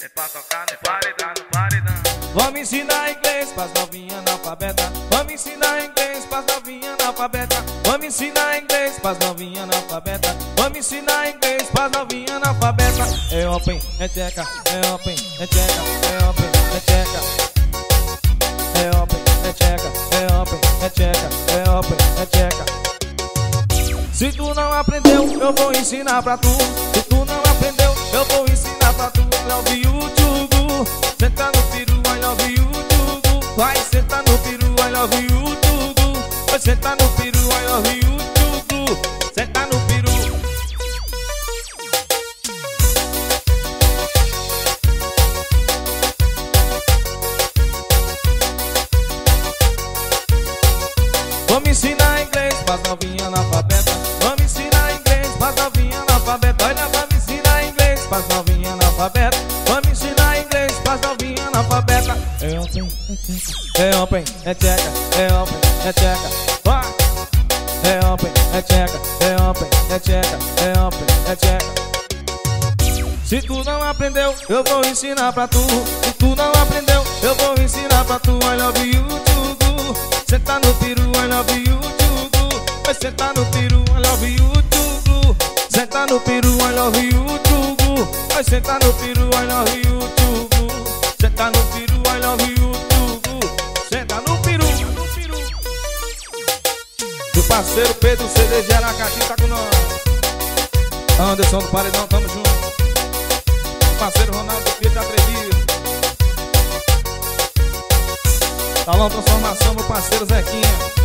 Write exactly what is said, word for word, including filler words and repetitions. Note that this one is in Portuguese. É pra tocar no paredão, no paredão. Vamos ensinar inglês pras novinha analfabeta. Vamos ensinar inglês pras novinha analfabeta. Vamos ensinar inglês pras novinha analfabeta. Vamos ensinar inglês pras novinha analfabeta. É open, é checa, é open, é checa, é open, é checa. É open, é checa, é open, é checa, é open, é checa. Se tu não aprendeu, eu vou ensinar pra tu. Se tu não aprendeu, eu vou ensinar pra tu. I love you, Tugu. Senta no peru, I love you, Tugu. Vai sentar no peru, I love you, Tugu. Vai sentar no peru, I love you, Tugu. Senta no peru. Vamos ensinar inglês pras novinha analfabeta. Vamos ensinar inglês pras novinha analfabeta. Olha, vamos ensinar inglês pras novinha analfabeta. Vamos ensinar inglês pras novinha analfabeta. É open, é open, é checa, é open, é checa. Vai! É open, é checa, é open, é checa, é open, é checa. Se tu não aprendeu, eu vou ensinar pra tu. Se tu não aprendeu, eu vou ensinar pra tu. I love you, Tugu. Senta no peru, I love you, Tugu. Vai sentar no peru, I love you, Tugu. Senta no peru, I love you, Tugu. Vai sentar no peru, I love you, Tugu. Senta no peru, I love you, Tugu. Senta no peru. Do parceiro Pedro César de Aracati tá com nós. Anderson do Paredão, tamo junto. Do parceiro Ronaldo Pires da Predil. Salão Transformação, meu parceiro Zequinha.